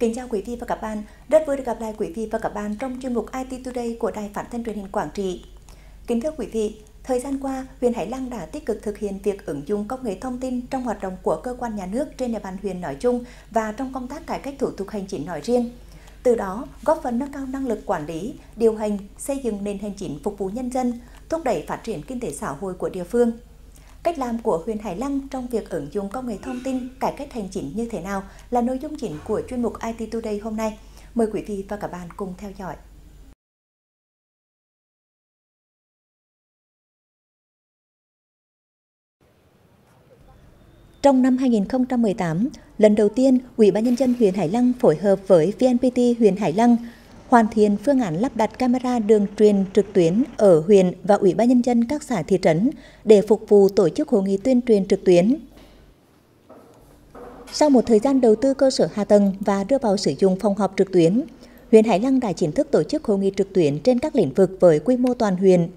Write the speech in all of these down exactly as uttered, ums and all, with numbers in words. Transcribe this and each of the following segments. Kính chào quý vị và các bạn, rất vui được gặp lại quý vị và các bạn trong chuyên mục i tê Today của Đài Phát thanh Truyền hình Quảng Trị. Kính thưa quý vị, thời gian qua, huyện Hải Lăng đã tích cực thực hiện việc ứng dụng công nghệ thông tin trong hoạt động của cơ quan nhà nước trên địa bàn huyện nói chung và trong công tác cải cách thủ tục hành chính nói riêng. Từ đó, góp phần nâng cao năng lực quản lý, điều hành, xây dựng nền hành chính phục vụ nhân dân, thúc đẩy phát triển kinh tế xã hội của địa phương. Cách làm của huyện Hải Lăng trong việc ứng dụng công nghệ thông tin cải cách hành chính như thế nào là nội dung chính của chuyên mục i tê Today hôm nay. Mời quý vị và các bạn cùng theo dõi. Trong năm hai nghìn không trăm mười tám, lần đầu tiên, Ủy ban Nhân dân huyện Hải Lăng phối hợp với vê en pê tê huyện Hải Lăng hoàn thiện phương án lắp đặt camera đường truyền trực tuyến ở huyện và Ủy ban Nhân dân các xã thị trấn để phục vụ tổ chức hội nghị tuyên truyền trực tuyến. Sau một thời gian đầu tư cơ sở hạ tầng và đưa vào sử dụng phòng họp trực tuyến, huyện Hải Lăng đã chính thức tổ chức hội nghị trực tuyến trên các lĩnh vực với quy mô toàn huyện.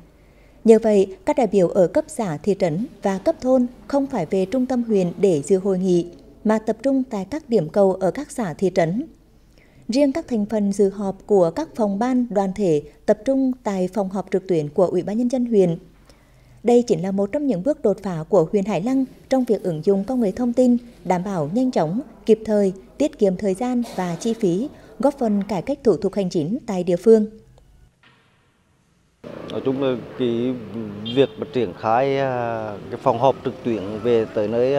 Nhờ vậy, các đại biểu ở cấp xã thị trấn và cấp thôn không phải về trung tâm huyện để dự hội nghị, mà tập trung tại các điểm cầu ở các xã thị trấn. Riêng các thành phần dự họp của các phòng ban đoàn thể tập trung tại phòng họp trực tuyến của Ủy ban Nhân dân huyện. Đây chính là một trong những bước đột phá của huyện Hải Lăng trong việc ứng dụng công nghệ thông tin, đảm bảo nhanh chóng, kịp thời, tiết kiệm thời gian và chi phí, góp phần cải cách thủ tục hành chính tại địa phương. Nói chung là cái việc mà triển khai cái phòng họp trực tuyến về tới nơi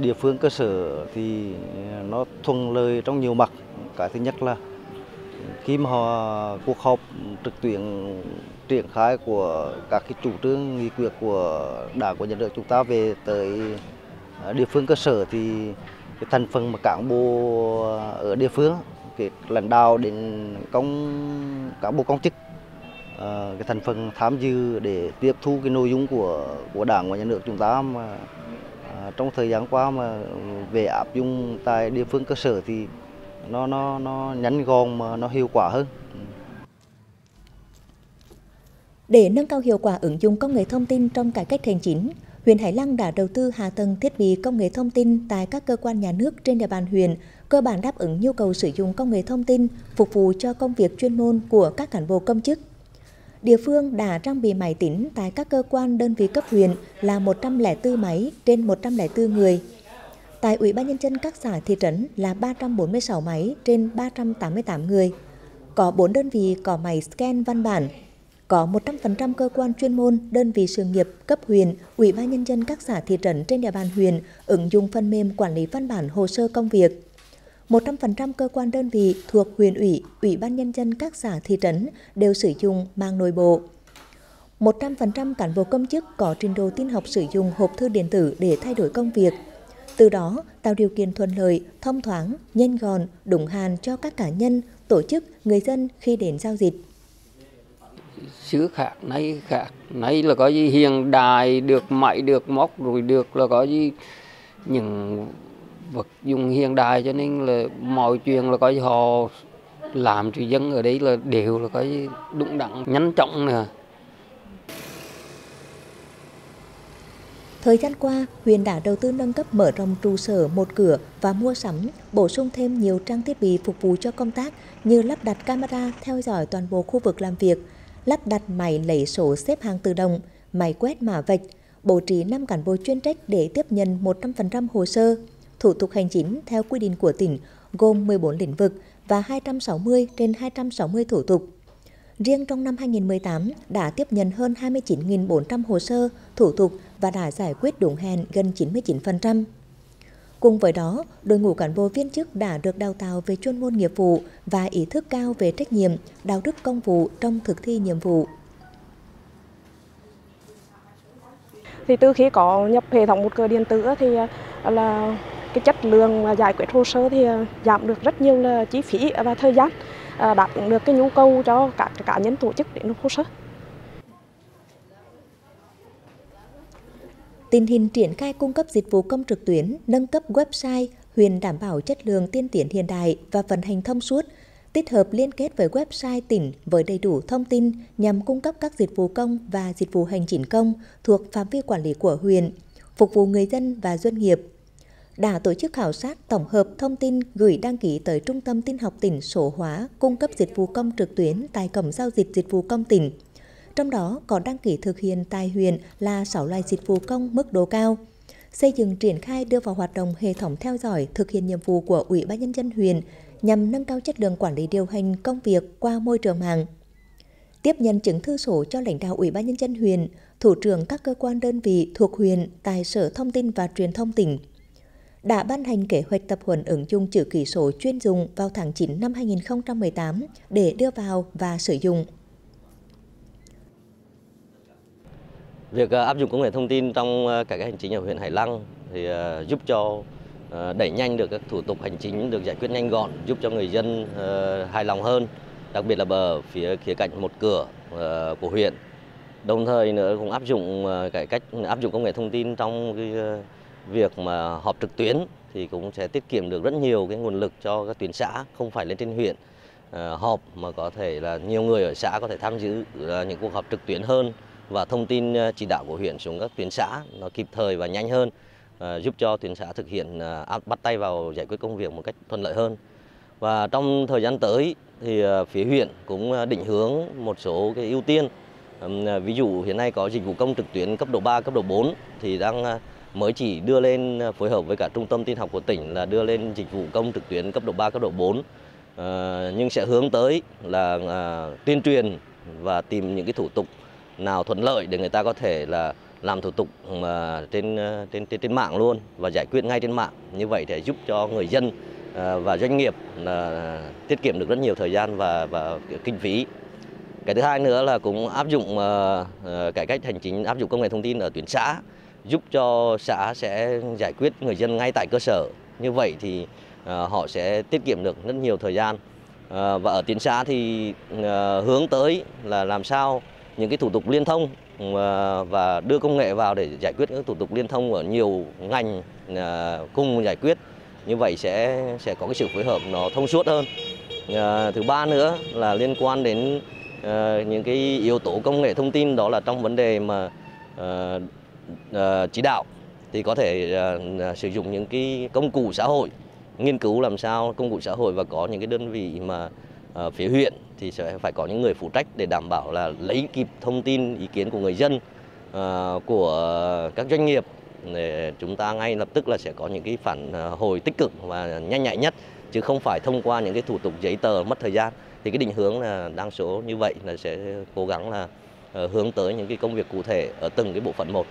địa phương cơ sở thì nó thuận lợi trong nhiều mặt. Cái thứ nhất là khi mà họ, cuộc họp trực tuyến triển khai của các cái chủ trương nghị quyết của Đảng, của nhà nước chúng ta về tới địa phương cơ sở thì cái thành phần mà cán bộ ở địa phương, cái lãnh đạo đến công cán bộ công chức, cái thành phần tham dự để tiếp thu cái nội dung của của Đảng và nhà nước chúng ta mà trong thời gian qua mà về áp dụng tại địa phương cơ sở thì nó nó nó ngắn gọn mà nó hiệu quả hơn. Để nâng cao hiệu quả ứng dụng công nghệ thông tin trong cải cách hành chính, huyện Hải Lăng đã đầu tư hạ tầng thiết bị công nghệ thông tin tại các cơ quan nhà nước trên địa bàn huyện, cơ bản đáp ứng nhu cầu sử dụng công nghệ thông tin phục vụ cho công việc chuyên môn của các cán bộ công chức. Địa phương đã trang bị máy tính tại các cơ quan đơn vị cấp huyện là một trăm lẻ tư máy trên một trăm lẻ tư người. Tại Ủy ban Nhân dân các xã thị trấn là ba trăm bốn mươi sáu máy trên ba trăm tám mươi tám người. Có bốn đơn vị có máy scan văn bản. Có một trăm phần trăm cơ quan chuyên môn, đơn vị sự nghiệp cấp huyện, Ủy ban Nhân dân các xã thị trấn trên địa bàn huyện ứng dụng phần mềm quản lý văn bản hồ sơ công việc. một trăm phần trăm cơ quan đơn vị thuộc huyện ủy, Ủy ban Nhân dân các xã thị trấn đều sử dụng mạng nội bộ. một trăm phần trăm cán bộ công chức có trình độ tin học sử dụng hộp thư điện tử để thay đổi công việc. Từ đó, tạo điều kiện thuận lợi, thông thoáng, nhanh gọn, đúng hạn cho các cá nhân, tổ chức, người dân khi đến giao dịch. Xứ khác nay khác, nay là có gì hiện đại được, máy được, móc rồi được là có gì những vật dụng hiện đại, cho nên là mọi chuyện là có gì họ làm cho dân ở đấy là đều là có gì đúng đắn, nhanh chóng nữa. Thời gian qua, huyện đã đầu tư nâng cấp mở rộng trụ sở một cửa và mua sắm, bổ sung thêm nhiều trang thiết bị phục vụ cho công tác như lắp đặt camera theo dõi toàn bộ khu vực làm việc, lắp đặt máy lấy sổ xếp hàng tự động, máy quét mã vạch, bố trí năm cán bộ chuyên trách để tiếp nhận một trăm phần trăm hồ sơ, thủ tục hành chính theo quy định của tỉnh gồm mười bốn lĩnh vực và hai trăm sáu mươi trên hai trăm sáu mươi thủ tục. Riêng trong năm hai nghìn không trăm mười tám đã tiếp nhận hơn hai mươi chín nghìn bốn trăm hồ sơ, thủ tục và đã giải quyết đúng hẹn gần chín mươi chín phần trăm. Cùng với đó, đội ngũ cán bộ viên chức đã được đào tạo về chuyên môn nghiệp vụ và ý thức cao về trách nhiệm, đạo đức công vụ trong thực thi nhiệm vụ. Thì từ khi có nhập hệ thống một cửa điện tử thì là cái chất lượng và giải quyết hồ sơ thì giảm được rất nhiều là chi phí và thời gian, đáp ứng được cái nhu cầu cho các cá nhân tổ chức để nộp hồ sơ. Tình hình triển khai cung cấp dịch vụ công trực tuyến, nâng cấp website, huyện đảm bảo chất lượng tiên tiến hiện đại và vận hành thông suốt, tích hợp liên kết với website tỉnh với đầy đủ thông tin nhằm cung cấp các dịch vụ công và dịch vụ hành chính công thuộc phạm vi quản lý của huyện, phục vụ người dân và doanh nghiệp. đã tổ chức khảo sát tổng hợp thông tin gửi đăng ký tới Trung tâm Tin học tỉnh số hóa cung cấp dịch vụ công trực tuyến tại Cổng Giao dịch Dịch vụ công tỉnh. Trong đó có đăng ký thực hiện tại huyện là sáu loại dịch vụ công mức độ cao. Xây dựng, triển khai, đưa vào hoạt động hệ thống theo dõi thực hiện nhiệm vụ của Ủy ban Nhân dân huyện nhằm nâng cao chất lượng quản lý điều hành công việc qua môi trường mạng. Tiếp nhận chứng thư số cho lãnh đạo Ủy ban Nhân dân huyện, thủ trưởng các cơ quan đơn vị thuộc huyện tại Sở Thông tin và Truyền thông tỉnh. Đã ban hành kế hoạch tập huấn ứng dụng chữ ký số chuyên dùng vào tháng chín năm hai nghìn không trăm mười tám để đưa vào và sử dụng. Việc áp dụng công nghệ thông tin trong cải cách hành chính ở huyện Hải Lăng thì giúp cho đẩy nhanh được các thủ tục hành chính được giải quyết nhanh gọn, giúp cho người dân hài lòng hơn, đặc biệt là bờ phía khía cạnh một cửa của huyện. Đồng thời nữa cũng áp dụng cải cách áp dụng công nghệ thông tin trong cái việc mà họp trực tuyến thì cũng sẽ tiết kiệm được rất nhiều cái nguồn lực cho các tuyến xã, không phải lên trên huyện họp mà có thể là nhiều người ở xã có thể tham dự những cuộc họp trực tuyến hơn. Và thông tin chỉ đạo của huyện xuống các tuyến xã nó kịp thời và nhanh hơn, giúp cho tuyến xã thực hiện bắt tay vào giải quyết công việc một cách thuận lợi hơn. Và trong thời gian tới thì phía huyện cũng định hướng một số cái ưu tiên. Ví dụ hiện nay có dịch vụ công trực tuyến cấp độ ba, cấp độ bốn thì đang mới chỉ đưa lên phối hợp với cả Trung tâm Tin học của tỉnh là đưa lên dịch vụ công trực tuyến cấp độ ba, cấp độ bốn. Nhưng sẽ hướng tới là tuyên truyền và tìm những cái thủ tục nào thuận lợi để người ta có thể là làm thủ tục mà trên trên trên mạng luôn và giải quyết ngay trên mạng. Như vậy để giúp cho người dân và doanh nghiệp là tiết kiệm được rất nhiều thời gian và và kinh phí. Cái thứ hai nữa là cũng áp dụng cải cách hành chính, áp dụng công nghệ thông tin ở tuyến xã, giúp cho xã sẽ giải quyết người dân ngay tại cơ sở. Như vậy thì họ sẽ tiết kiệm được rất nhiều thời gian. Và ở tuyến xã thì hướng tới là làm sao những cái thủ tục liên thông và đưa công nghệ vào để giải quyết các thủ tục liên thông ở nhiều ngành cùng giải quyết. Như vậy sẽ sẽ có cái sự phối hợp nó thông suốt hơn. Thứ ba nữa là liên quan đến những cái yếu tố công nghệ thông tin, đó là trong vấn đề mà chỉ đạo thì có thể sử dụng những cái công cụ xã hội, nghiên cứu làm sao công cụ xã hội và có những cái đơn vị mà ở phía huyện thì sẽ phải có những người phụ trách để đảm bảo là lấy kịp thông tin, ý kiến của người dân, của các doanh nghiệp để chúng ta ngay lập tức là sẽ có những cái phản hồi tích cực và nhanh nhạy nhất, chứ không phải thông qua những cái thủ tục giấy tờ mất thời gian. Thì cái định hướng là đa số như vậy là sẽ cố gắng là hướng tới những cái công việc cụ thể ở từng cái bộ phận một.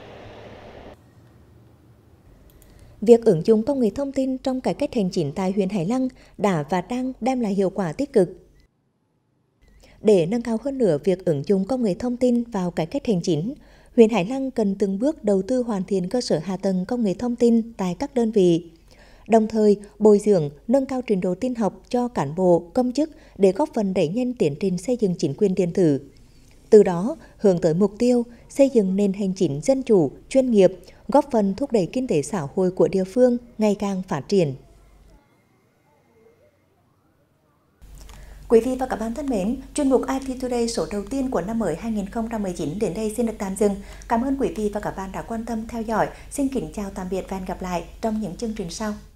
Việc ứng dụng công nghệ thông tin trong cải cách hành chính tại huyện Hải Lăng đã và đang đem lại hiệu quả tích cực. Để nâng cao hơn nữa việc ứng dụng công nghệ thông tin vào cải cách hành chính, huyện Hải Lăng cần từng bước đầu tư hoàn thiện cơ sở hạ tầng công nghệ thông tin tại các đơn vị, đồng thời bồi dưỡng, nâng cao trình độ tin học cho cán bộ, công chức để góp phần đẩy nhanh tiến trình xây dựng chính quyền điện tử. Từ đó, hướng tới mục tiêu xây dựng nền hành chính dân chủ, chuyên nghiệp, góp phần thúc đẩy kinh tế xã hội của địa phương ngày càng phát triển. Quý vị và các bạn thân mến, chuyên mục i tê Today số đầu tiên của năm mới hai nghìn không trăm mười chín đến đây xin được tạm dừng. Cảm ơn quý vị và các bạn đã quan tâm theo dõi. Xin kính chào tạm biệt và hẹn gặp lại trong những chương trình sau.